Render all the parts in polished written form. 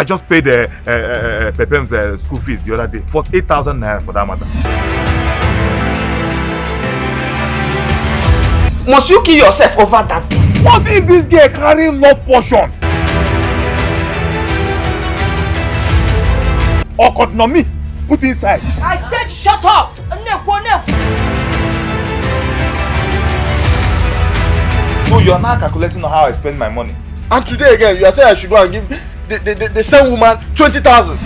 I just paid Pepem's school fees the other day, 48,000 naira for that matter. Must you kill yourself over that thing? What if this girl carry love portion? Or economy put inside? I said shut up! No, you are now calculating on how I spend my money. And today again, you are saying I should go and give the same woman 20,000.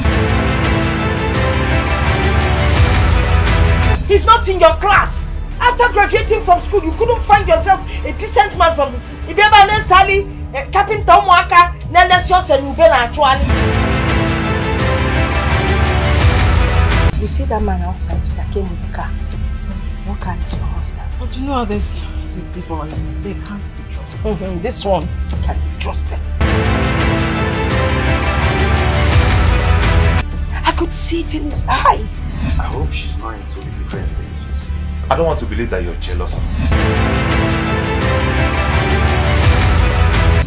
He's not in your class. After graduating from school, you couldn't find yourself a decent man from the city. If you ever learn Sally, Captain Tom Waka, then let's just say you've been actually. You see that man outside that came with the car? What car is your husband? But you know how these city boys, they can't be trusted. Mm-hmm. This one can be trusted. I could see it in his eyes. I hope she's not into the different things you see. I don't want to believe that you're jealous of me.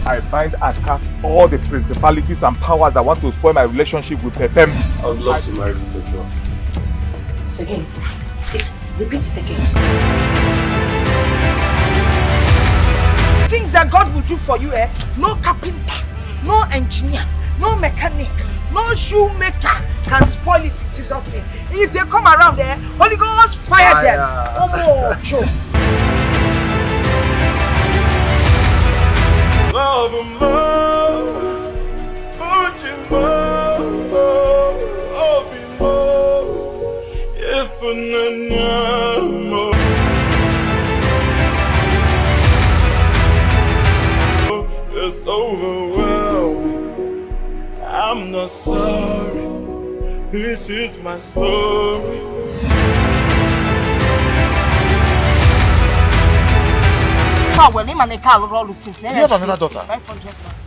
I bind and cast all the principalities and powers that want to spoil my relationship with Pepem. I would love to marry you for sure. Once again, please repeat it again. Things that God will do for you, eh? No carpenter, no engineer, no mechanic, no shoemaker can spoil it in Jesus' name. If they come around there, Holy Ghost fire them. It's overwhelming. I'm not sorry, this is my story. You have another daughter?